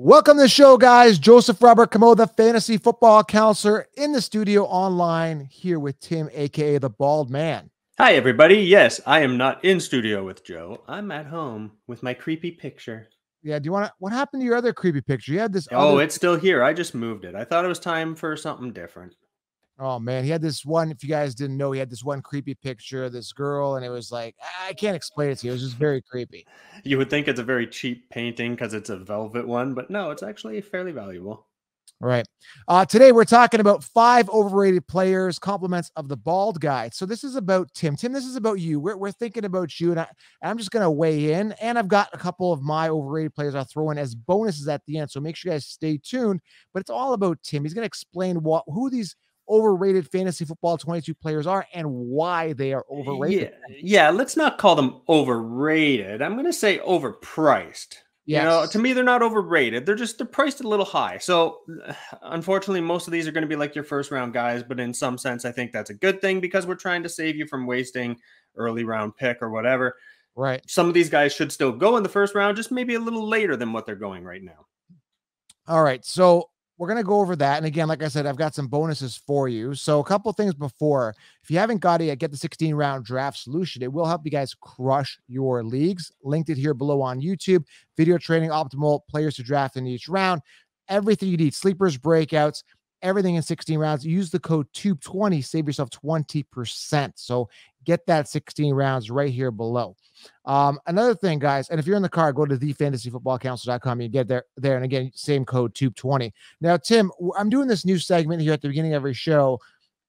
Welcome to the show, guys. Joseph Robert Camo, the Fantasy Football Counselor, in the studio online here with Tim, a.k.a. the Bald Man. Hi, everybody. Yes, I am not in studio with Joe. I'm at home with my creepy picture. Yeah, do you want to... What happened to your other creepy picture? You had this... Oh, it's still here. I just moved it. I thought it was time for something different. Oh, man. He had this one... If you guys didn't know, he had this one creepy picture of this girl, and it was like... I can't explain it to you. It was just very creepy. You would think it's a very cheap painting because it's a velvet one, but no, it's actually fairly valuable. All right. Today, we're talking about 5 overrated players, compliments of the bald guy. So this is about Tim. Tim, this is about you. We're thinking about you, and I'm just going to weigh in, and I've got a couple of my overrated players I'll throw in as bonuses at the end, so make sure you guys stay tuned. But it's all about Tim. He's going to explain who these overrated fantasy football 22 players are and why they are overrated. Yeah, let's not call them overrated. I'm going to say overpriced. Yes. You know, to me, they're not overrated. They're priced a little high. So unfortunately, most of these are going to be like your first round guys. But in some sense, I think that's a good thing because we're trying to save you from wasting early round pick or whatever. Right. Some of these guys should still go in the first round, just maybe a little later than what they're going right now. All right. So we're going to go over that. And again, like I said, I've got some bonuses for you. So a couple things before, if you haven't got it yet, get the 16-round draft solution. It will help you guys crush your leagues. Linked it here below on YouTube. Video training, optimal players to draft in each round. Everything you need, sleepers, breakouts, everything in 16 rounds. Use the code TUBE20, save yourself 20%. So get that 16 rounds right here below. Another thing, guys, and if you're in the car, go to thefantasyfootballcounselor.com. You get there. And again, same code TUBE20. Now, Tim, I'm doing this new segment here at the beginning of every show.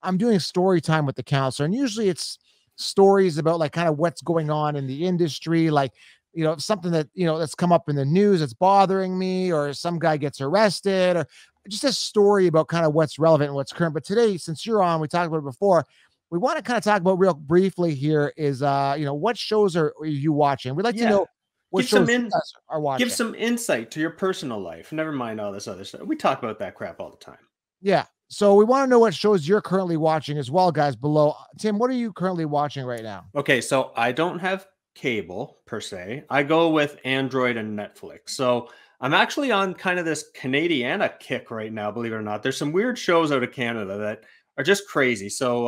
I'm doing story time with the counselor. And usually it's stories about like kind of what's going on in the industry. Like, you know, something that, you know, that's come up in the news that's bothering me, or some guy gets arrested, or just a story about kind of what's relevant and what's current. But today, since you're on, we talked about it before. We want to kind of talk about real briefly here is, you know, what shows are you watching? We'd like to know what shows you guys are watching. Give some insight to your personal life. Never mind all this other stuff. We talk about that crap all the time. Yeah. So we want to know what shows you're currently watching as well, guys, below. Tim, what are you currently watching right now? Okay. So I don't have cable per se. I go with Android and Netflix. So I'm actually on kind of this Canadiana kick right now, believe it or not. There's some weird shows out of Canada that are just crazy. So,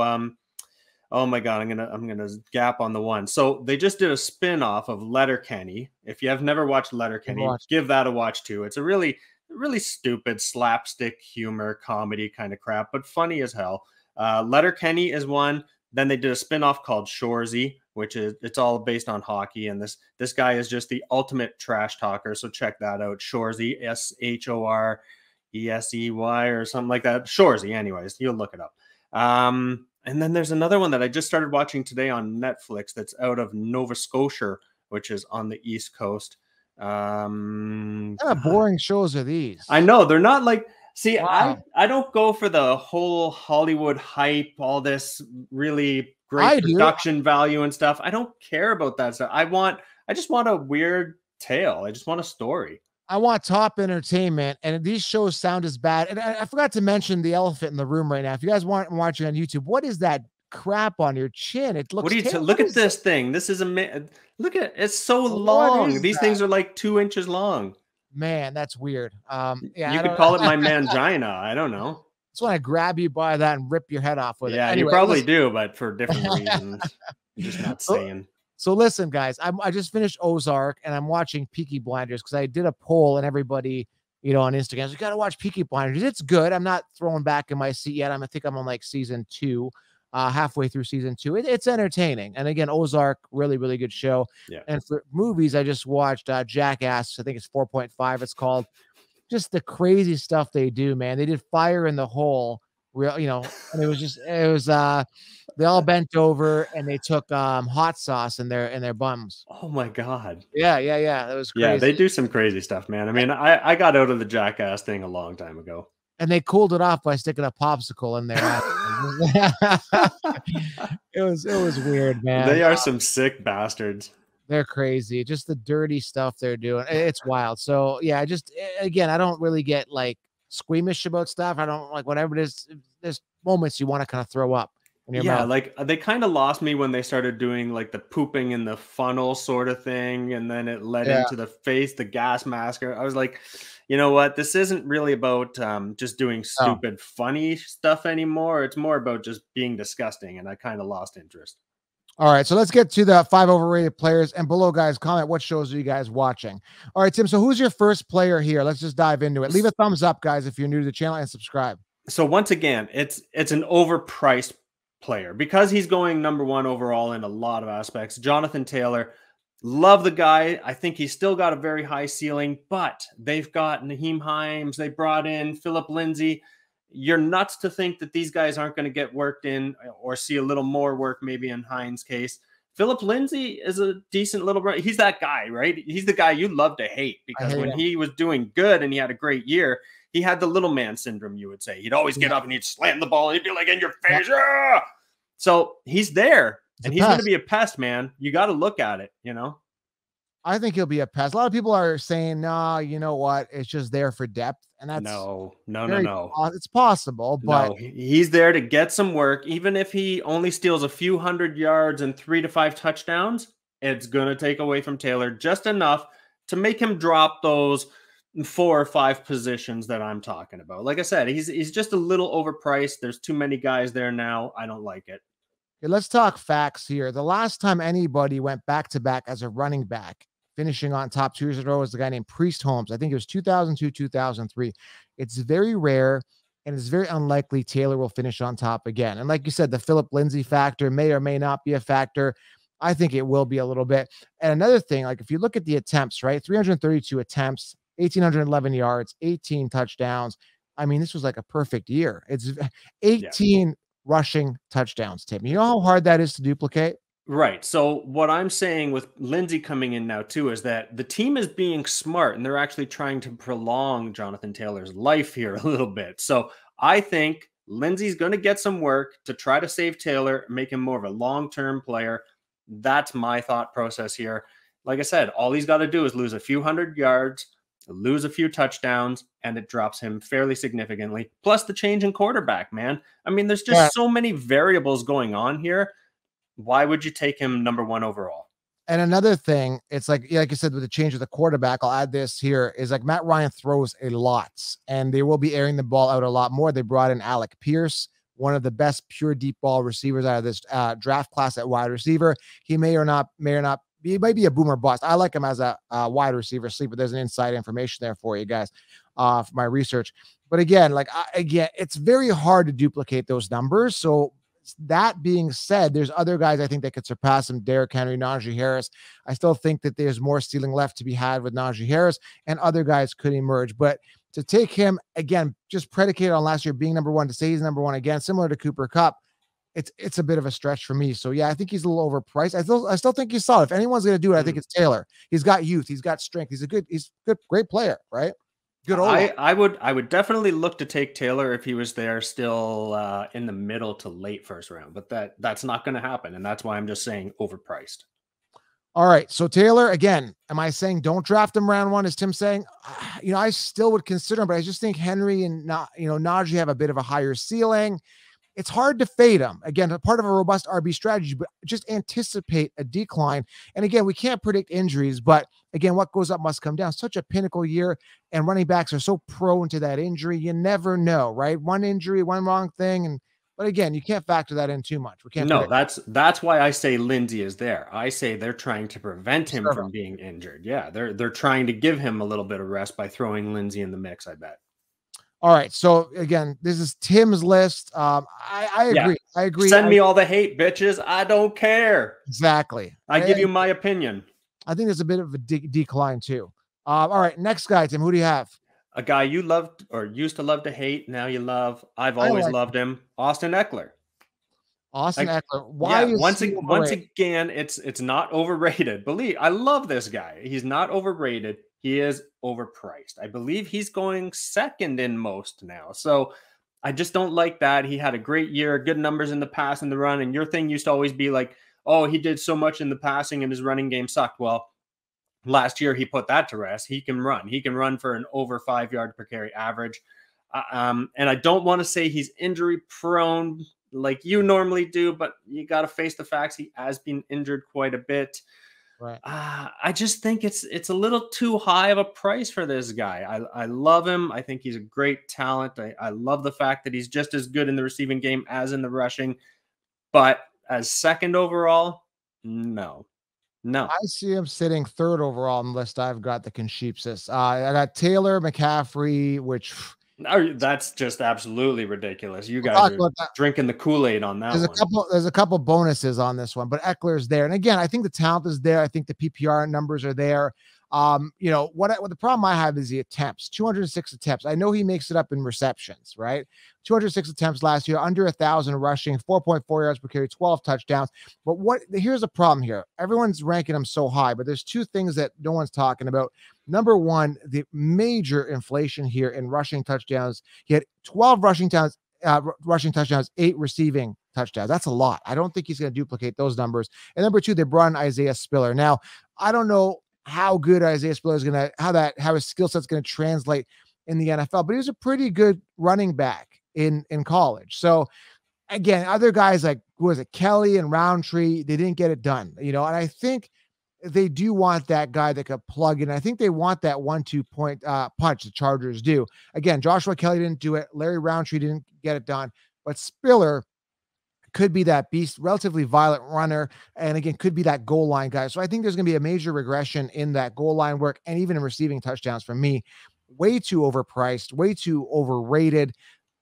oh my God, I'm gonna gap on the one. So they just did a spin-off of Letterkenny. If you have never watched Letterkenny, give that a watch too. It's a really, really stupid slapstick humor comedy kind of crap, but funny as hell. Letterkenny is one. Then they did a spin-off called Shoresy, which is all based on hockey. And this guy is just the ultimate trash talker. So check that out. Shoresy, S-H-O-R-E-S-E-Y or something like that. Shoresy, anyways. You'll look it up. And then there's another one that I just started watching today on Netflix that's out of Nova Scotia, which is on the East Coast. Boring shows are these. I know. They're not like... See, wow. I don't go for the whole Hollywood hype, all this really great production value and stuff. I don't care about that stuff. I just want a weird tale. I just want a story. I want top entertainment, and these shows sound as bad. And I forgot to mention the elephant in the room right now. If you guys want watching on YouTube, what is that crap on your chin? It looks... Look at this thing. This is a... Look at... It's so long. These things are like 2 inches long. Man, that's weird. Yeah, you could call it my mangina. I don't know. Just want to grab you by that and rip your head off with it. Yeah, anyway, you probably do, but for different reasons. I'm just not saying. So listen, guys, I just finished Ozark, and I'm watching Peaky Blinders because I did a poll, and everybody, you know, on Instagram, you got to watch Peaky Blinders. It's good. I'm not throwing back in my seat yet. I think I'm on like season 2, halfway through season 2. It's entertaining. And again, Ozark, really, really good show. Yeah. And for movies, I just watched Jackass. I think it's 4.5. It's called. Just the crazy stuff they do, man. They did Fire in the Hole. Real, you know, and they all bent over and they took hot sauce in their bums. Oh my God. Yeah. That was crazy. Yeah, they do some crazy stuff, man. I mean, I got out of the Jackass thing a long time ago. And they cooled it off by sticking a popsicle in there. It was weird, man. They are some sick bastards. They're crazy. Just the dirty stuff they're doing. It's wild. So yeah, I don't really get like squeamish about stuff. I don't like whatever it is. There's moments you want to kind of throw up in your mouth. Like they kind of lost me when they started doing like the pooping in the funnel sort of thing, and then it led into the face, the gas mask. I was like, you know what, this isn't really about just doing stupid, funny stuff anymore. It's more about just being disgusting, and I kind of lost interest. All right, so let's get to the 5 overrated players. And below, guys, comment what shows are you guys watching. All right, Tim, so who's your first player here? Let's just dive into it. Leave a thumbs up, guys, if you're new to the channel, and subscribe. So once again, it's an overpriced player because he's going #1 overall in a lot of aspects. Jonathan Taylor, love the guy. I think he's still got a very high ceiling, but they've got Naheem Himes. They brought in Philip Lindsay. You're nuts to think that these guys aren't going to get worked in or see a little more work, maybe in Hines' case. Philip Lindsay is a decent little brother. He's that guy, right? He's the guy you love to hate because when he was doing good and he had a great year, he had the little man syndrome, you would say. He'd always get up and he'd slam the ball and he'd be like in your face. Yeah. So he's there and he's going to be a pest, man. You got to look at it, you know? I think he'll be a pest. A lot of people are saying, nah, you know what? It's just there for depth. And that's no. It's possible, but he's there to get some work. Even if he only steals a few hundred yards and 3 to 5 touchdowns, it's going to take away from Taylor just enough to make him drop those 4 or 5 positions that I'm talking about. Like I said, he's just a little overpriced. There's too many guys there now. I don't like it. Okay, let's talk facts here. The last time anybody went back-to-back as a running back, finishing on top 2 years in a row, was the guy named Priest Holmes. I think it was 2002, 2003. It's very rare, and it's very unlikely Taylor will finish on top again. And like you said, the Philip Lindsay factor may or may not be a factor. I think it will be a little bit. And another thing, like if you look at the attempts, right, 332 attempts, 1,811 yards, 18 touchdowns. I mean, this was like a perfect year. It's 18 rushing touchdowns, Tim. You know how hard that is to duplicate? Right. So what I'm saying with Lindsay coming in now too is that the team is being smart and they're actually trying to prolong Jonathan Taylor's life here a little bit. So I think Lindsay's going to get some work to try to save Taylor, make him more of a long-term player. That's my thought process here. Like I said, all he's got to do is lose a few hundred yards, lose a few touchdowns, and it drops him fairly significantly. Plus the change in quarterback, man. I mean, there's just so many variables going on here. Why would you take him #1 overall? And another thing, it's like you said, with the change of the quarterback, I'll add this here, is like Matt Ryan throws a lot, and they will be airing the ball out a lot more. They brought in Alec Pierce, one of the best pure deep ball receivers out of this draft class at wide receiver. He may or not be, he might be a boomer bust. I like him as a wide receiver sleeper. There's an inside information there for you guys for my research. But again, it's very hard to duplicate those numbers. So that being said, there's other guys I think that could surpass him. Derek Henry, Najee Harris. I still think that there's more ceiling left to be had with Najee Harris, and other guys could emerge. But to take him, again, just predicated on last year being #1, to say he's #1 again, similar to Cooper Kupp, it's a bit of a stretch for me. So yeah, I think he's a little overpriced. I still think he's solid. If anyone's going to do it, I think it's Taylor. He's got youth. He's got strength. He's a good, great player, right? Good old. I would definitely look to take Taylor if he was there still in the middle to late first round, but that's not going to happen, and that's why I'm just saying overpriced. All right, so Taylor again. Am I saying don't draft him round 1? Is Tim saying, you know, I still would consider him, but I just think Henry and Najee have a bit of a higher ceiling. It's hard to fade him. Again, part of a robust RB strategy, but just anticipate a decline. And again, we can't predict injuries, but again, what goes up must come down. Such a pinnacle year, and running backs are so prone to that injury. You never know, right? One injury, one wrong thing. But again, you can't factor that in too much. We can't. No, that's why I say Lindsay is there. I say they're trying to prevent him from being injured. Yeah, they're trying to give him a little bit of rest by throwing Lindsay in the mix, I bet. All right, so again, this is Tim's list. I agree. Send me all the hate, bitches. I don't care. Exactly. I give you my opinion. I think there's a bit of a decline too. All right, next guy, Tim. Who do you have? A guy you loved or used to love to hate, now you love. I've always loved him. Austin Eckler. Austin Eckler. Why? Yeah, once again, it's not overrated. I love this guy. He's not overrated. He is overpriced. I believe he's going 2nd in most now. So I just don't like that. He had a great year, good numbers in the pass and the run. And your thing used to always be like, oh, he did so much in the passing and his running game sucked. Well, last year he put that to rest. He can run. He can run for an over 5 yard per carry average. And I don't want to say he's injury prone like you normally do, but you got to face the facts. He has been injured quite a bit. Right. I just think it's a little too high of a price for this guy. I love him. I think he's a great talent. I love the fact that he's just as good in the receiving game as in the rushing. But as second overall, no. No. I see him sitting third overall unless I've got the consensus. I got Taylor, McCaffrey, which... No, that's just absolutely ridiculous. You guys are drinking the Kool-Aid on that. There's a couple bonuses on this one, but Eckler's there. And again, I think the talent is there. I think the PPR numbers are there. You know, what the problem I have is the attempts, 206 attempts. I know he makes it up in receptions, right? 206 attempts last year, under 1,000 rushing, 4.4 yards per carry, 12 touchdowns. But here's the problem here. Everyone's ranking him so high, but there's two things that no one's talking about. Number one, the major inflation here in rushing touchdowns. He had 12 rushing touchdowns, 8 receiving touchdowns. That's a lot. I don't think he's going to duplicate those numbers. And number two, they brought in Isaiah Spiller. Now, I don't know how good Isaiah Spiller is going to, how his skill set's going to translate in the NFL, but he was a pretty good running back in college. So again, other guys like, who was it? Kelly and Roundtree, they didn't get it done, you know? And I think they do want that guy that could plug in. I think they want that 1-2 point punch. The Chargers do. Again, Joshua Kelly didn't do it. Larry Roundtree didn't get it done, but Spiller could be that beast, relatively violent runner, and again, could be that goal line guy. So I think there's going to be a major regression in that goal line work and even in receiving touchdowns for me. Way too overpriced, way too overrated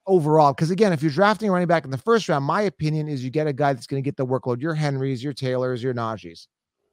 overall. Because again, if you're drafting a running back in the first round, my opinion is you get a guy that's going to get the workload, your Henrys, your Taylors, your Najees.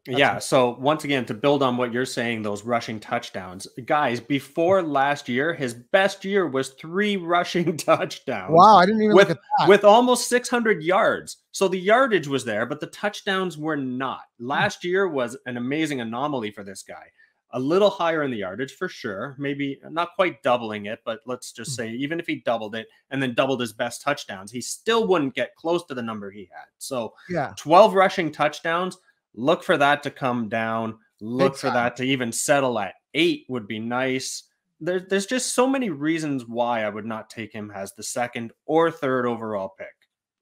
That's yeah. So once again, to build on what you're saying, those rushing touchdowns, guys, before last year, his best year was 3 rushing touchdowns. Wow. I didn't even look at that. With almost 600 yards. So the yardage was there, but the touchdowns were not. Last year was an amazing anomaly for this guy. A little higher in the yardage for sure. Maybe not quite doubling it, but let's just say even if he doubled it and then doubled his best touchdowns, he still wouldn't get close to the number he had. So yeah, 12 rushing touchdowns. Look for that to come down. Look for that to even settle at 8 would be nice. There's just so many reasons why I would not take him as the second or third overall pick.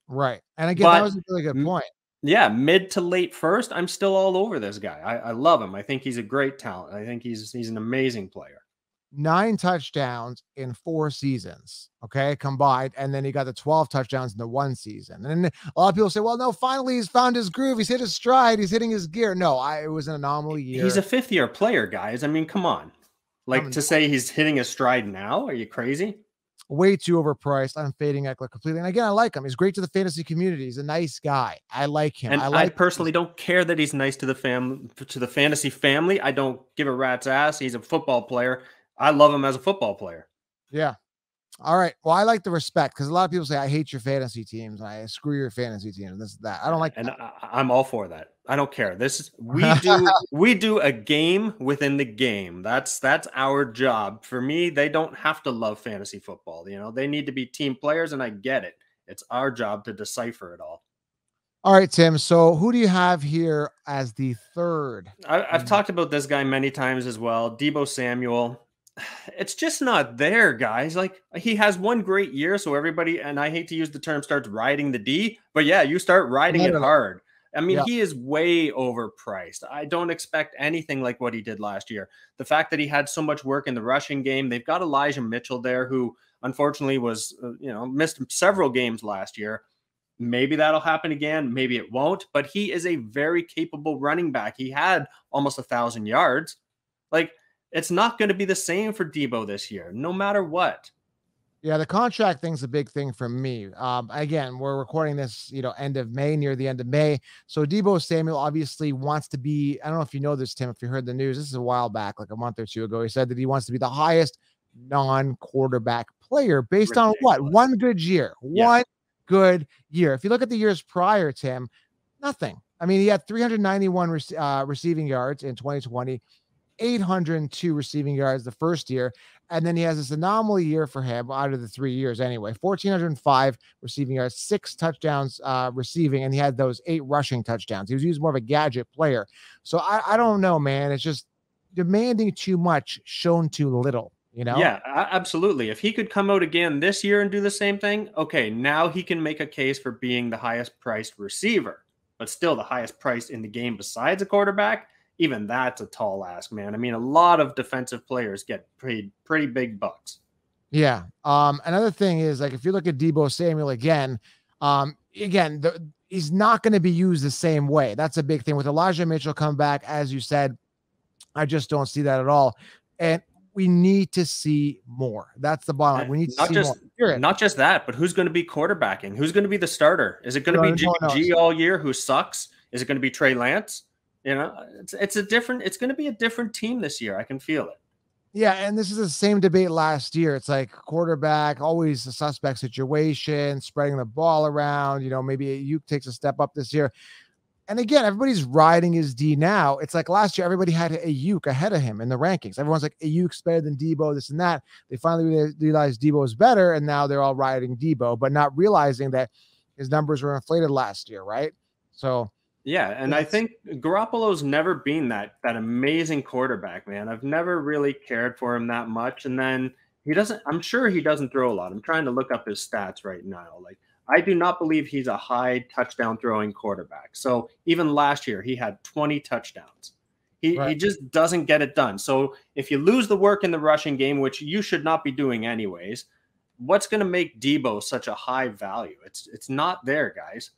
Right. And again, that was a really good point. Yeah, mid to late first, I'm still all over this guy. I love him. I think he's a great talent. I think he's an amazing player. 9 touchdowns in 4 seasons, okay, combined, and then he got the 12 touchdowns in the 1 season. And a lot of people say, well, no, finally he's found his groove. He's hit his stride. He's hitting his gear. No, it was an anomaly year. He's a fifth-year player, guys. I mean, come on. Like, to say he's hitting his stride now? Are you crazy? Way too overpriced. I'm fading Eckler completely. And again, I like him. He's great to the fantasy community. He's a nice guy. I like him. And I personally don't care that he's nice to the fantasy family. I don't give a rat's ass. He's a football player. I love him as a football player. Yeah. All right. Well, I like the respect because a lot of people say, I hate your fantasy teams. And I screw your fantasy teams. This is that. I don't like that. And I'm all for that. I don't care. We do a game within the game. That's our job. For me, they don't have to love fantasy football. You know, they need to be team players, and I get it. It's our job to decipher it all. All right, Tim. So who do you have here as the third? I've talked about this guy many times as well. Deebo Samuel. It's just not there, guys. Like, he has one great year, so everybody, and I hate to use the term, starts riding the D, but yeah, you start riding it hard. I mean, he is way overpriced. I don't expect anything like what he did last year. The fact that he had so much work in the rushing game, they've got Elijah Mitchell there, who unfortunately was, missed several games last year. Maybe that'll happen again. Maybe it won't, but he is a very capable running back. He had almost 1,000 yards. Like, it's not going to be the same for Deebo this year, no matter what. Yeah, the contract thing's a big thing for me. Again, we're recording this, end of May, near the end of May. So Deebo Samuel obviously wants to be, I don't know if you know this, Tim, if you heard the news, this is a while back, like a month or two ago. He said that he wants to be the highest non-quarterback player based on what? One good year. Yeah. One good year. If you look at the years prior, Tim, nothing. I mean, he had 391 receiving yards in 2020. 802 receiving yards the first year, and then he has this anomaly year for him out of the 3 years anyway, 1,405 receiving yards, 6 touchdowns receiving, and he had those 8 rushing touchdowns. He was used more of a gadget player. So I don't know, man. It's just demanding too much, shown too little, Yeah, absolutely. If he could come out again this year and do the same thing, okay, now he can make a case for being the highest priced receiver, but still the highest priced in the game besides a quarterback. even that's a tall ask, man. I mean, a lot of defensive players get paid pretty big bucks. Yeah. Another thing is, like, if you look at Deebo Samuel again, he's not going to be used the same way. That's a big thing. With Elijah Mitchell come back, as you said, I just don't see that at all. And we need to see more. That's the bottom line. We need to see more. Not just that, but who's going to be quarterbacking? Who's going to be the starter? Is it going to be G all year who sucks? Is it going to be Trey Lance? You know, it's going to be a different team this year. I can feel it. Yeah, and this is the same debate last year. It's like quarterback, always a suspect situation, spreading the ball around. You know, maybe Aiyuk takes a step up this year. And again, everybody's riding his D now. It's like last year, everybody had Aiyuk ahead of him in the rankings. Everyone's like, Ayuk's better than Deebo, this and that. They finally realized Deebo is better, and now they're all riding Deebo, but not realizing that his numbers were inflated last year, right? So... yeah, and I think Garoppolo's never been that amazing quarterback, man. I've never really cared for him that much. And then I'm sure he doesn't throw a lot. I'm trying to look up his stats right now. Like, I do not believe he's a high touchdown throwing quarterback. So even last year, he had 20 touchdowns. He just doesn't get it done. So if you lose the work in the rushing game, which you should not be doing anyways, what's going to make Deebo such a high value? It's not there, guys.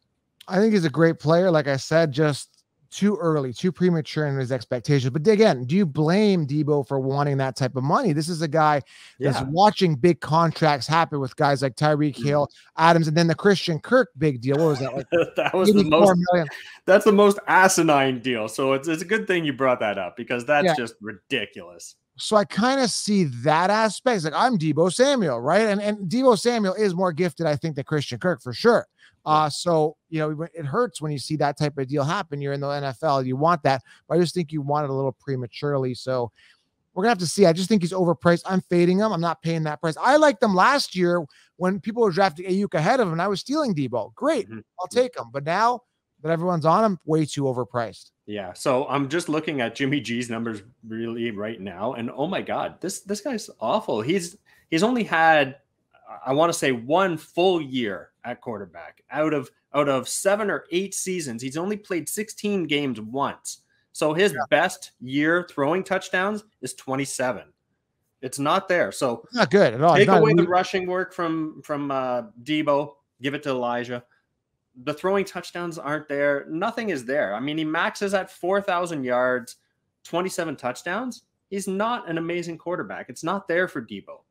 I think he's a great player. Like I said, just too early, too premature in his expectations. But again, do you blame Deebo for wanting that type of money? This is a guy that's watching big contracts happen with guys like Tyreek Hill, Adams, and then the Christian Kirk big deal. What was that? Like, that was the most. Million. That's the most asinine deal. So it's a good thing you brought that up, because that's just ridiculous. So I kind of see that aspect. It's like, I'm Deebo Samuel, right? And Deebo Samuel is more gifted, I think, than Christian Kirk for sure. So, you know, it hurts when you see that type of deal happen. You're in the NFL. You want that. But I just think you want it a little prematurely. So we're going to have to see. I just think he's overpriced. I'm fading him. I'm not paying that price. I liked him last year when people were drafting Aiyuk ahead of him, and I was stealing Deebo. Great. I'll take him. But now that everyone's on him, way too overpriced. Yeah. So I'm just looking at Jimmy G's numbers really right now. And oh my God, this guy's awful. He's only had, I want to say, one full year at quarterback out of 7 or 8 seasons. He's only played 16 games once. So his best year throwing touchdowns is 27. It's not there. So not good at all. Take away the rushing work from Deebo, give it to Elijah. The throwing touchdowns aren't there. Nothing is there. I mean, he maxes at 4,000 yards, 27 touchdowns. He's not an amazing quarterback. It's not there for Deebo.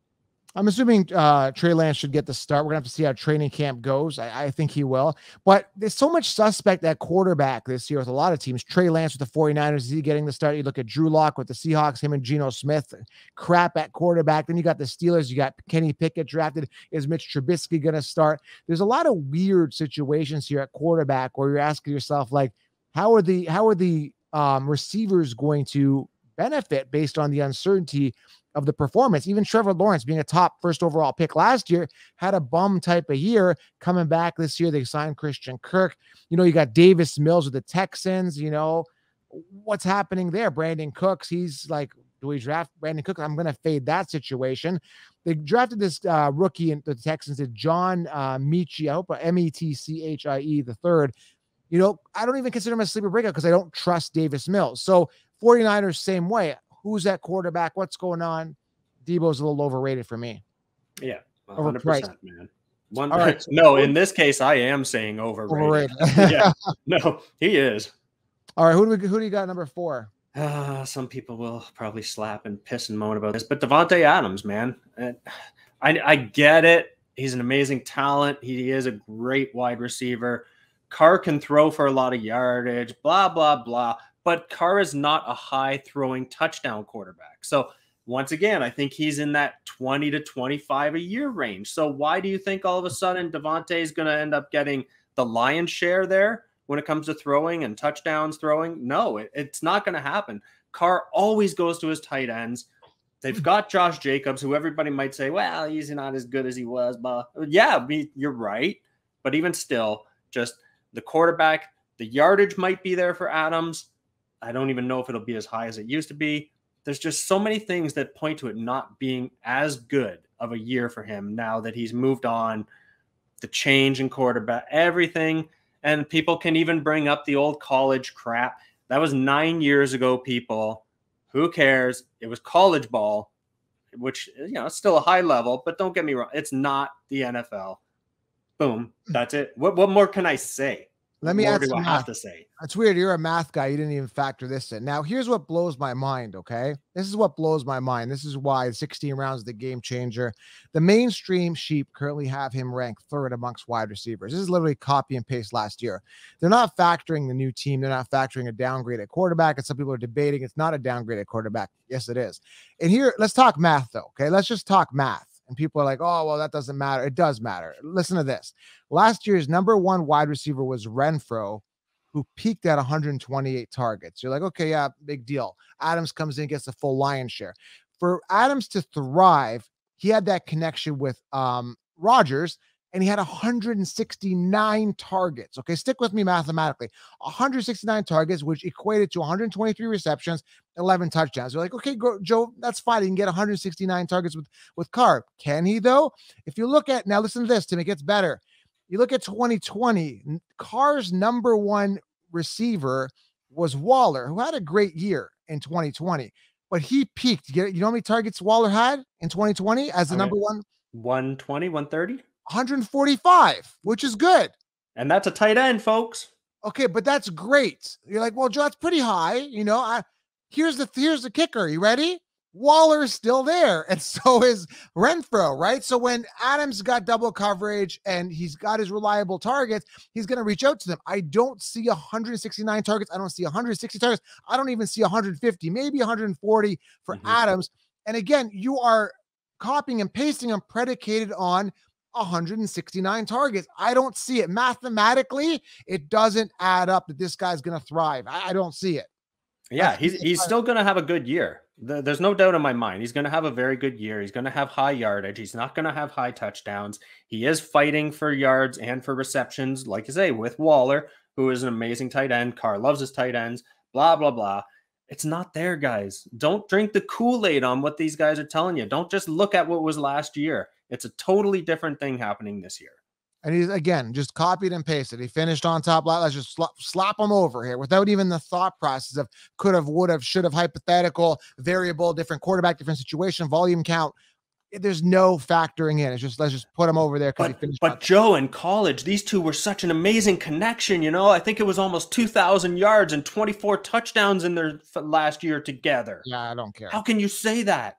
I'm assuming Trey Lance should get the start. We're going to have to see how training camp goes. I think he will. But there's so much suspect at quarterback this year with a lot of teams. Trey Lance with the 49ers, is he getting the start? You look at Drew Lock with the Seahawks, him and Geno Smith, crap at quarterback. Then you got the Steelers. You got Kenny Pickett drafted. Is Mitch Trubisky going to start? There's a lot of weird situations here at quarterback where you're asking yourself, like, how are the receivers going to benefit based on the uncertainty of the performance? Even Trevor Lawrence, being a top first overall pick last year, had a bum type of year. Coming back this year, they signed Christian Kirk. You know, you got Davis Mills with the Texans. You know, what's happening there? Brandon Cooks, he's like, do we draft Brandon Cooks? I'm going to fade that situation. They drafted this rookie in the Texans, John Metchie. I hope M-E-T-C-H-I-E, the third. You know, I don't even consider him a sleeper breakout because I don't trust Davis Mills. So 49ers, same way. Who's that quarterback? What's going on? Deebo's a little overrated for me. Yeah, 100%, overpriced, man. All right. No, in this case, I am saying overrated. Yeah, no, he is. All right, who do you got number 4? Some people will probably slap and piss and moan about this, but Devontae Adams, man. I get it. He's an amazing talent. He is a great wide receiver. Carr can throw for a lot of yardage. Blah blah blah. But Carr is not a high-throwing touchdown quarterback. So, once again, I think he's in that 20 to 25 a year range. So, why do you think all of a sudden Devontae is going to end up getting the lion's share there when it comes to throwing and touchdowns throwing? No, it's not going to happen. Carr always goes to his tight ends. They've got Josh Jacobs, who everybody might say, well, he's not as good as he was. But yeah, you're right. But even still, just the quarterback, the yardage might be there for Adams. I don't even know if it'll be as high as it used to be. There's just so many things that point to it not being as good of a year for him now that he's moved on, the change in quarterback, everything. And people can even bring up the old college crap. That was 9 years ago, people. Who cares? It was college ball, which, you know, it's still a high level, but don't get me wrong. It's not the NFL. Boom. That's it. What more can I say? Let me ask you. I have to say. That's weird. You're a math guy. You didn't even factor this in. Now, here's what blows my mind, okay? This is what blows my mind. This is why 16 rounds is the game changer. The mainstream sheep currently have him ranked third amongst wide receivers. This is literally copy and paste last year. They're not factoring the new team. They're not factoring a downgrade at quarterback. And some people are debating it's not a downgrade at quarterback. Yes, it is. And here, let's talk math, though, okay? Let's just talk math. And people are like, oh, well, that doesn't matter. It does matter. Listen to this. Last year's number one wide receiver was Renfrow, who peaked at 128 targets. You're like, okay, yeah, big deal. Adams comes in, gets the full lion's share. For Adams to thrive, he had that connection with Rodgers, and he had 169 targets. Okay, stick with me mathematically. 169 targets, which equated to 123 receptions, 11 touchdowns. You're like, okay, Joe, that's fine. He can get 169 targets with Carr. Can he, though? If you look at, now listen to this, Tim, it gets better. You look at 2020, Carr's number one receiver was Waller, who had a great year in 2020. But he peaked. You know how many targets Waller had in 2020 as the number one? 120, 130? 145, which is good. And that's a tight end, folks. Okay, but that's great. You're like, well, Joe, that's pretty high. You know, here's the kicker. You ready? Waller is still there, and so is Renfrow, right? So when Adams got double coverage and he's got his reliable targets, he's going to reach out to them. I don't see 169 targets. I don't see 160 targets. I don't even see 150, maybe 140 for Adams. And again, you are copying and pasting them predicated on 169 targets. I don't see it. Mathematically, it doesn't add up that this guy's going to thrive. I don't see it. Yeah, he's still going to have a good year. There's no doubt in my mind. He's going to have a very good year. He's going to have high yardage. He's not going to have high touchdowns. He is fighting for yards and for receptions, like I say, with Waller, who is an amazing tight end. Carr loves his tight ends, blah, blah, blah. It's not there, guys. Don't drink the Kool-Aid on what these guys are telling you. Don't just look at what was last year. It's a totally different thing happening this year. And he's, again, just copied and pasted. He finished on top. Let's just slap him over here without even the thought process of could have, would have, should have, hypothetical, variable, different quarterback, different situation, volume count. There's no factoring in. It's just, let's just put him over there. But Joe, in college, these two were such an amazing connection. You know, I think it was almost 2,000 yards and 24 touchdowns in their last year together. Yeah, I don't care. How can you say that?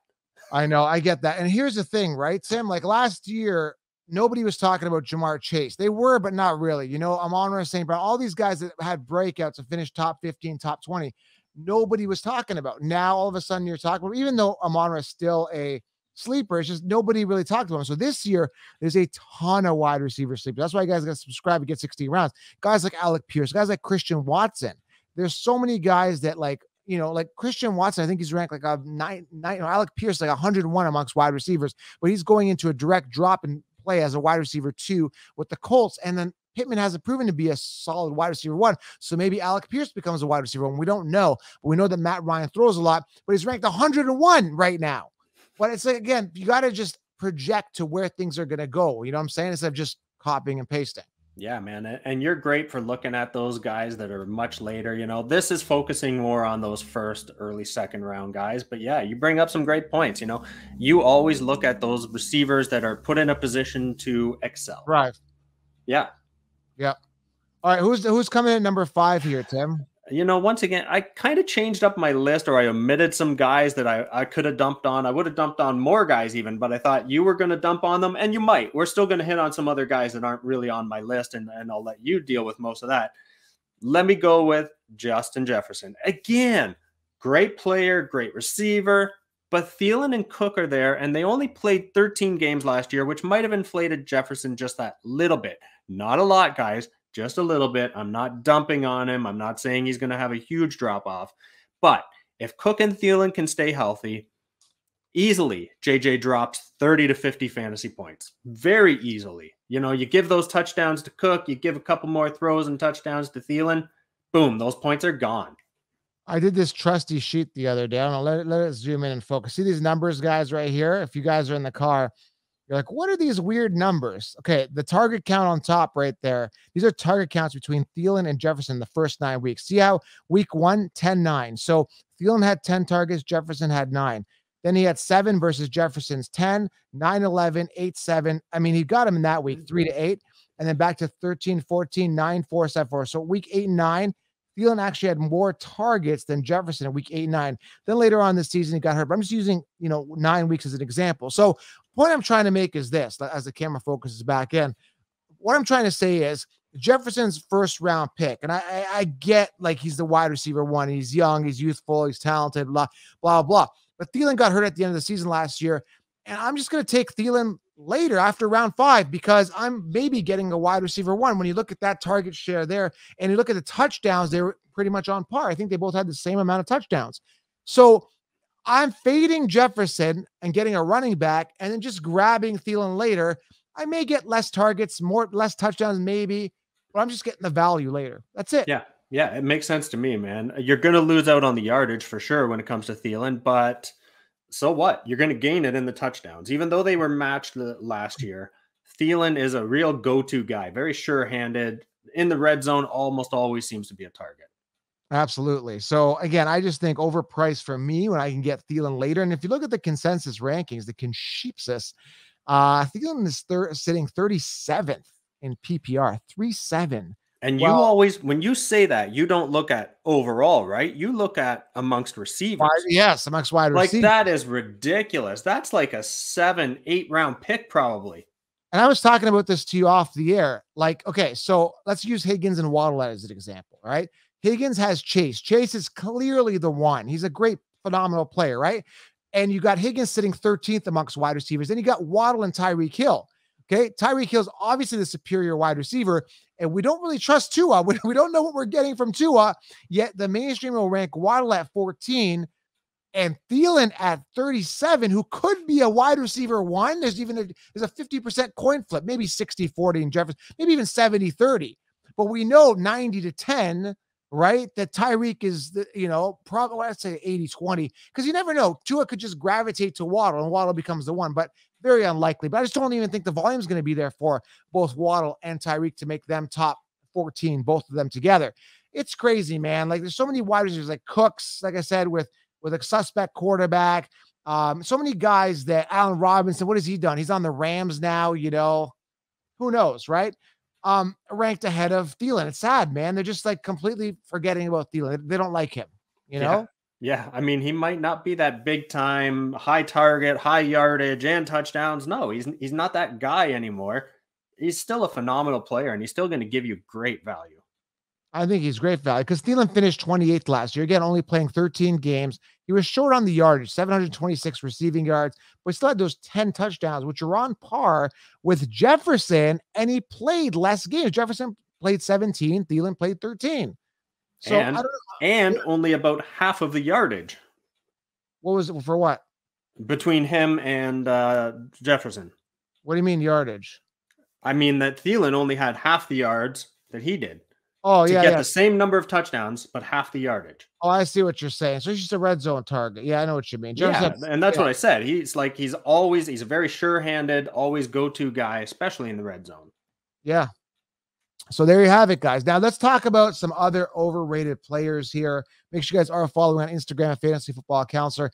I know. I get that. And here's the thing, right, Tim? Like last year, nobody was talking about Jamar Chase. They were, but not really. You know, Amon-Ra St. Brown, all these guys that had breakouts and finished top 15, top 20, nobody was talking about. Now, all of a sudden, you're talking about, even though Amon-Ra is still a sleeper, it's just nobody really talked about him. So this year, there's a ton of wide receiver sleepers. That's why you guys got to subscribe and get 16 rounds. Guys like Alec Pierce, guys like Christian Watson. There's so many guys that, like, you know, like Christian Watson, I think he's ranked like a 9, Alec Pierce, like 101 amongst wide receivers, but he's going into a direct drop and play as a wide receiver 2 with the Colts. And then Pittman hasn't proven to be a solid wide receiver 1. So maybe Alec Pierce becomes a wide receiver 1. We don't know, but we know that Matt Ryan throws a lot, but he's ranked 101 right now. But it's like, again, you got to just project to where things are going to go. You know what I'm saying? Instead of just copying and pasting. Yeah, man. And you're great for looking at those guys that are much later. You know, this is focusing more on those first, early second round guys. But yeah, you bring up some great points. You know, you always look at those receivers that are put in a position to excel. Right. Yeah. Yeah. All right. Who's coming in number 5 here, Tim? You know, once again, I kind of changed up my list, or I omitted some guys that I could have dumped on. I would have dumped on more guys even, but I thought you were going to dump on them, and you might. We're still going to hit on some other guys that aren't really on my list, and I'll let you deal with most of that. Let me go with Justin Jefferson. Again, great player, great receiver, but Thielen and Cook are there, and they only played 13 games last year, which might have inflated Jefferson just that little bit. Not a lot, guys. Just a little bit. I'm not dumping on him. I'm not saying he's going to have a huge drop-off. But if Cook and Thielen can stay healthy, easily JJ drops 30 to 50 fantasy points. Very easily. You know, you give those touchdowns to Cook, you give a couple more throws and touchdowns to Thielen, boom, those points are gone. I did this trusty sheet the other day. I don't know, let it zoom in and focus. See these numbers, guys, right here? If you guys are in the car, You're like, what are these weird numbers? Okay, the target count on top right there. These are target counts between Thielen and Jefferson the first 9 weeks. See how week one, 10-9. So Thielen had 10 targets. Jefferson had 9. Then he had 7 versus Jefferson's 10, 9, 11, 8, 7. I mean, he got him in that week, 3 to 8. And then back to 13, 14, 9, 4, 7, 4. So week 8 and 9, Thielen actually had more targets than Jefferson in week 8 and 9. Then later on this season, he got hurt. But I'm just using, 9 weeks as an example. So what I'm trying to make is this, as the camera focuses back in, what I'm trying to say is Jefferson's first round pick. And I get like he's the wide receiver one. He's young, he's youthful, he's talented, blah, blah, blah. But Thielen got hurt at the end of the season last year. And I'm just going to take Thielen later after round 5, because I'm maybe getting a wide receiver one. When you look at that target share there and you look at the touchdowns, they were pretty much on par. I think they both had the same amount of touchdowns. So I'm fading Jefferson and getting a running back and then just grabbing Thielen later. I may get less targets, less touchdowns maybe, but I'm just getting the value later. That's it. Yeah. Yeah. It makes sense to me, man. You're going to lose out on the yardage for sure when it comes to Thielen, but so what? You're going to gain it in the touchdowns. Even though they were matched last year, Thielen is a real go-to guy. Very sure-handed. In the red zone, almost always seems to be a target. Absolutely. So, again, I just think overpriced for me when I can get Thielen later. And if you look at the consensus rankings, the consensus, Thielen is sitting 37th in PPR, 3-7. And you always, when you say that, you don't look at overall, right? You look at amongst receivers. Yes, amongst wide receivers. Like, that is ridiculous. That's like a 7-8 round pick probably. And I was talking about this to you off the air. Like, okay, so let's use Higgins and Waddle as an example, right? Higgins has Chase. Chase is clearly the one. He's a great, phenomenal player, right? And you got Higgins sitting 13th amongst wide receivers. Then you got Waddle and Tyreek Hill. Okay, Tyreek Hill's obviously the superior wide receiver, and we don't really trust Tua. We don't know what we're getting from Tua, yet the mainstream will rank Waddle at 14 and Thielen at 37, who could be a wide receiver one. There's even there's a 50% coin flip, maybe 60-40 in Jefferson, maybe even 70-30. But we know 90-10, right? That Tyreek is, probably I'd say 80-20, because you never know. Tua could just gravitate to Waddle, and Waddle becomes the one, but very unlikely. But I just don't even think the volume is going to be there for both Waddle and Tyreek to make them top 14, both of them together. It's crazy, man. Like, there's so many wide receivers, like Cooks, like I said, with a suspect quarterback. So many guys that Allen Robinson, what has he done? He's on the Rams now, who knows, right? Ranked ahead of Thielen. It's sad, man. They're just like completely forgetting about Thielen. They don't like him, know? Yeah, I mean, he might not be that big time, high target, high yardage, and touchdowns. No, he's not that guy anymore. He's still a phenomenal player, and he's still going to give you great value. I think he's great value because Thielen finished 28th last year. Again, only playing 13 games. He was short on the yardage, 726 receiving yards, but still had those 10 touchdowns, which are on par with Jefferson, and he played less games. Jefferson played 17. Thielen played 13. So, and only about half of the yardage. What was it for what? Between him and Jefferson. What do you mean yardage? I mean that Thielen only had half the yards that he did. Oh, yeah. To get the same number of touchdowns, but half the yardage. Oh, I see what you're saying. So he's just a red zone target. Yeah, I know what you mean. Jefferson, yeah, and that's what I said. He's a very sure-handed, always go-to guy, especially in the red zone. Yeah. So there you have it, guys. Now let's talk about some other overrated players here. Make sure you guys are following on Instagram at Fantasy Football Counselor.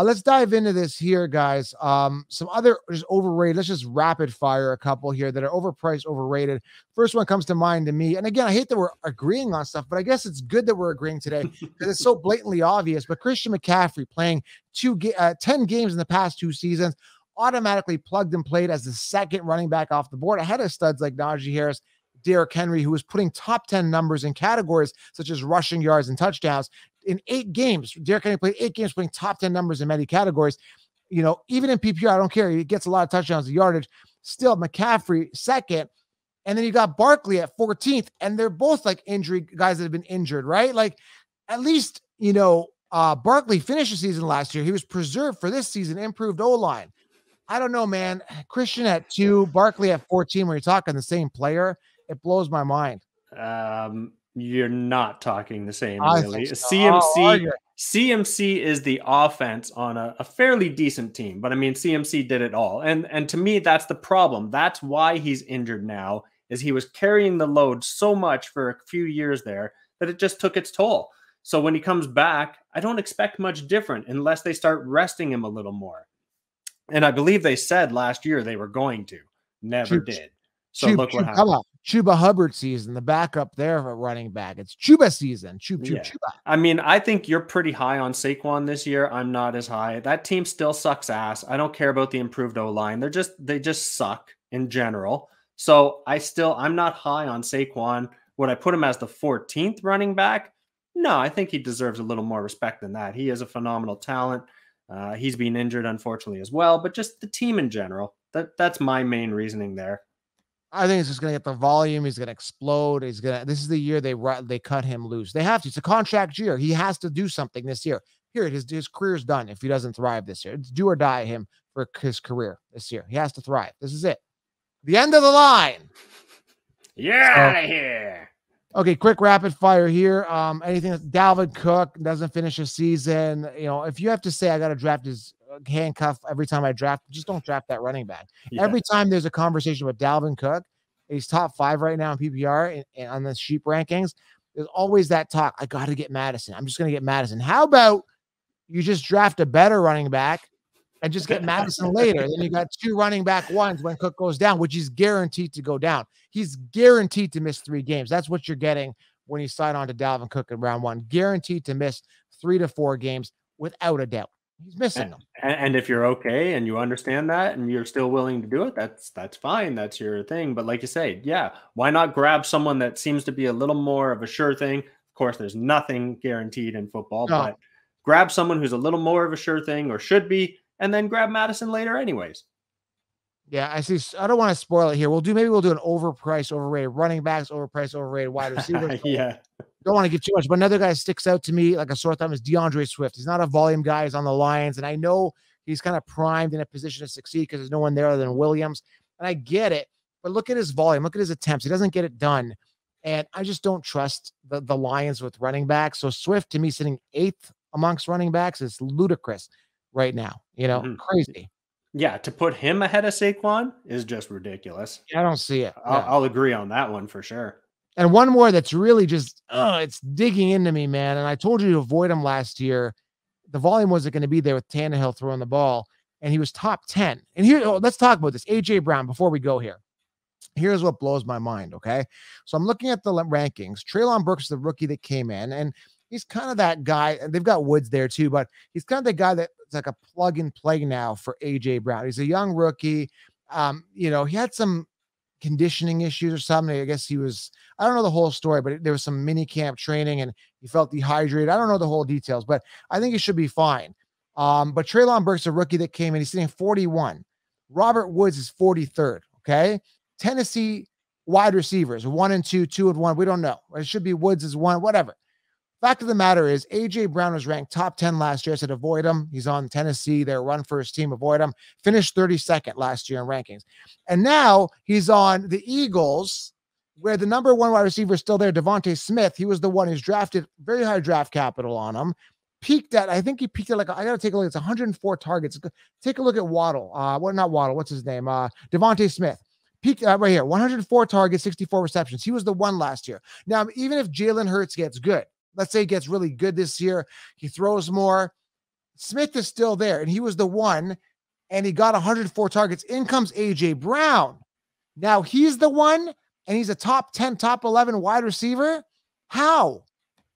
Let's dive into this here, guys. Some other just overrated. Let's just rapid fire a couple here that are overpriced, overrated. First one comes to mind to me. And again, I hate that we're agreeing on stuff, but I guess it's good that we're agreeing today because it's so blatantly obvious. But Christian McCaffrey playing 10 games in the past 2 seasons, automatically plugged and played as the second running back off the board ahead of studs like Najee Harris, Derek Henry, who was putting top 10 numbers in categories such as rushing yards and touchdowns in 8 games. Derek Henry played 8 games, putting top 10 numbers in many categories. Even in PPR, I don't care. He gets a lot of touchdowns and yardage. Still, McCaffrey second. And then you got Barkley at 14th. And they're both like injury guys that have been injured, right? Like, at least, Barkley finished the season last year. He was preserved for this season, improved O-line. I don't know, man. Christian at 2, Barkley at 14, when you're talking the same player. It blows my mind. You're not talking the same. Really. So. CMC is the offense on a fairly decent team, but I mean, CMC did it all. And to me, that's the problem. That's why he's injured now, is he was carrying the load so much for a few years there that it just took its toll. So when he comes back, I don't expect much different unless they start resting him a little more. And I believe they said last year they were going to. Never did. So look what happened. Chuba Hubbard season, the backup there for running back. It's Chuba season. Chuba. I mean, I think you're pretty high on Saquon this year. I'm not as high. That team still sucks ass. I don't care about the improved O-line. They just suck in general. So I'm not high on Saquon. Would I put him as the 14th running back? No, I think he deserves a little more respect than that. He is a phenomenal talent. He's been injured, unfortunately, as well, but just the team in general. That's my main reasoning there. I think he's just going to get the volume. He's going to explode. This is the year they cut him loose. They have to. It's a contract year. He has to do something this year. Period. His career's done if he doesn't thrive this year. It's do or die him for his career this year. He has to thrive. This is it. The end of the line. Out of here. Okay, quick rapid fire here. Anything? Dalvin Cook doesn't finish a season. You know, if you have to say I got to draft his handcuff every time I draft, just don't draft that running back. Yeah. Every time there's a conversation with Dalvin Cook, he's top 5 right now in PPR and on the sheep rankings. There's always that talk. I got to get Madison. I'm just going to get Madison. How about you just draft a better running back and just get Madison later? Then you got 2 running back ones when Cook goes down, which he's guaranteed to go down. He's guaranteed to miss 3 games. That's what you're getting when you sign on to Dalvin Cook in round 1. Guaranteed to miss 3 to 4 games without a doubt. He's missing them. And if you're okay and you understand that and you're still willing to do it, that's fine. That's your thing. But like you say, yeah, why not grab someone that seems to be a little more of a sure thing? Of course, there's nothing guaranteed in football, but grab someone who's a little more of a sure thing or should be, and then grab Madison later anyways. Yeah, I see. I don't want to spoil it here. Maybe we'll do an overpriced, overrated running backs, overpriced, overrated wide receivers. Yeah. Don't want to give too much, but another guy sticks out to me like a sore thumb is DeAndre Swift. He's not a volume guy. He's on the Lions, and I know he's kind of primed in a position to succeed because there's no one there other than Williams, and I get it, but look at his volume. Look at his attempts. He doesn't get it done, and I just don't trust the Lions with running backs. So Swift, to me, sitting 8th amongst running backs is ludicrous right now. You know, crazy. Yeah, to put him ahead of Saquon is just ridiculous. Yeah, I don't see it. I'll agree on that one for sure. And one more that's really just, it's digging into me, man. And I told you to avoid him last year. The volume wasn't going to be there with Tannehill throwing the ball, and he was top 10. And here, let's talk about this. A.J. Brown, before we go here, here's what blows my mind, okay? So I'm looking at the rankings. Treylon Burks is the rookie that came in, and he's kind of that guy. And they've got Woods there too, but he's kind of the guy that's like a plug-and-play now for A.J. Brown. He's a young rookie. You know, he had some conditioning issues or something. I guess he was, I don't know the whole story, but there was some mini camp training and he felt dehydrated. I don't know the whole details, but I think he should be fine. But Treylon Burks, a rookie that came in, he's sitting 41. Robert Woods is 43rd. Okay. Tennessee wide receivers, 1 and 2, 2 and 1. We don't know. It should be Woods is 1, whatever. Fact of the matter is A.J. Brown was ranked top 10 last year. I said avoid him. He's on Tennessee, their run first team. Avoid him. Finished 32nd last year in rankings. And now he's on the Eagles, where the number 1 wide receiver is still there, DeVonta Smith. He was the one who's drafted, very high draft capital on him. Peaked at, I think he peaked at like, I got to take a look. It's 104 targets. Take a look at Waddle. Well, not Waddle. What's his name? DeVonta Smith. Peaked right here. 104 targets, 64 receptions. He was the one last year. Now, even if Jalen Hurts gets good, let's say he gets really good this year, he throws more, Smith is still there, and he was the one, and he got 104 targets. In comes A.J. Brown. Now he's the one, and he's a top 10, top 11 wide receiver. How?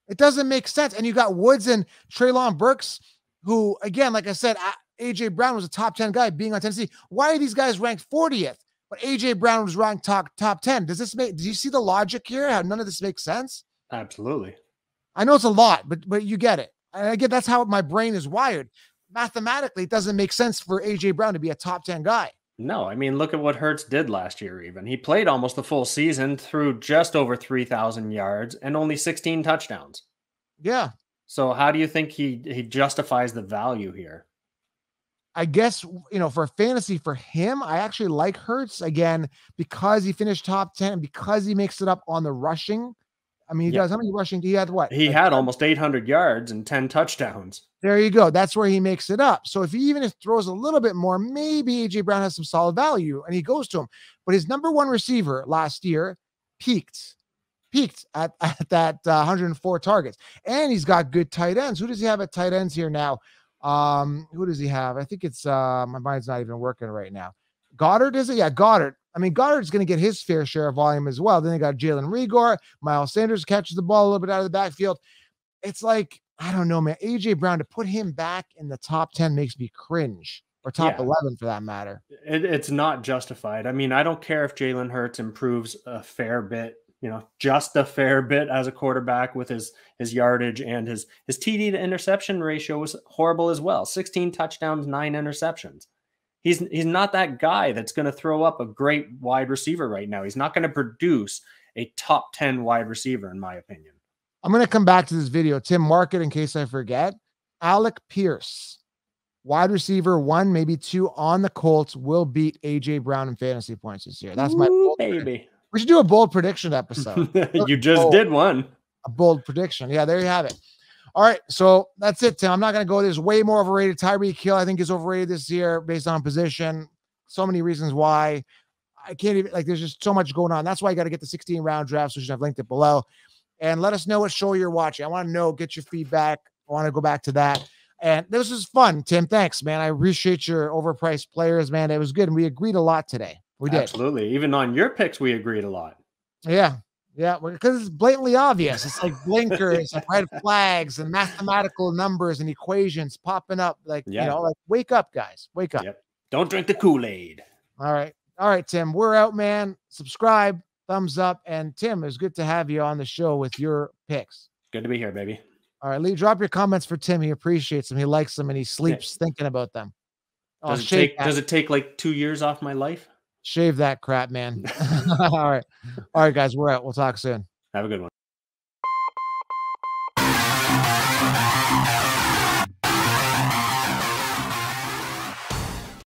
It doesn't make sense. And you got Woods and Treylon Burks, who, again, like I said, A.J. Brown was a top 10 guy being on Tennessee. Why are these guys ranked 40th? But A.J. Brown was ranked top 10. Do you see the logic here? How none of this makes sense? Absolutely. I know it's a lot, but you get it. And again, that's how my brain is wired. Mathematically, it doesn't make sense for A.J. Brown to be a top 10 guy. No, I mean, look at what Hurts did last year even. He played almost the full season, through just over 3,000 yards and only 16 touchdowns. Yeah. So how do you think he justifies the value here? I guess, you know, for fantasy for him, I actually like Hurts again because he finished top 10, because he makes it up on the rushing I mean, he does. How many rushing? He had what? He had almost 800 yards and 10 touchdowns. There you go. That's where he makes it up. So if he even throws a little bit more, maybe A.J. Brown has some solid value and he goes to him. But his number one receiver last year peaked at that 104 targets. And he's got good tight ends. Who does he have at tight ends here now? Who does he have? I think it's my mind's not even working right now. Goddard, is it? Yeah, Goddard. I mean, Goddard's going to get his fair share of volume as well. Then they got Jalen Reagor. Miles Sanders catches the ball a little bit out of the backfield. It's like, I don't know, man. A.J. Brown, to put him back in the top 10 makes me cringe, or top 11 for that matter. It's not justified. I mean, I don't care if Jalen Hurts improves a fair bit, you know, just a fair bit as a quarterback with his yardage, and his TD to interception ratio was horrible as well. 16 touchdowns, 9 interceptions. He's not that guy that's going to throw up a great wide receiver right now. He's not going to produce a top 10 wide receiver, in my opinion. I'm going to come back to this video. Tim, mark it in case I forget. Alec Pierce, wide receiver 1, maybe 2 on the Colts, will beat A.J. Brown in fantasy points this year. That's my bold prediction. We should do a bold prediction episode. You just did one. A bold prediction. Yeah, there you have it. All right, so that's it, Tim. I'm not going to go. There's way more overrated. Tyreek Hill, I think, is overrated this year based on position. So many reasons why. I can't even, like, there's just so much going on. That's why you got to get the 16-round drafts, which I've linked it below. And let us know what show you're watching. I want to know, get your feedback. I want to go back to that. And this was fun, Tim. Thanks, man. I appreciate your overpriced players, man. It was good. And we agreed a lot today. We did. Absolutely. Even on your picks, we agreed a lot. Yeah. Yeah, because it's blatantly obvious. It's like blinkers and red flags and mathematical numbers and equations popping up. Like, you know, like, wake up, guys. Wake up. Yep. Don't drink the Kool-Aid. All right. All right, Tim. We're out, man. Subscribe, thumbs up. And, Tim, it was good to have you on the show with your picks. Good to be here, baby. All right, Lee, drop your comments for Tim. He appreciates them. He likes them, and he sleeps thinking about them. Oh, does it take like 2 years off my life? Shave that crap, man. All right. All right, guys. We're out. We'll talk soon. Have a good one.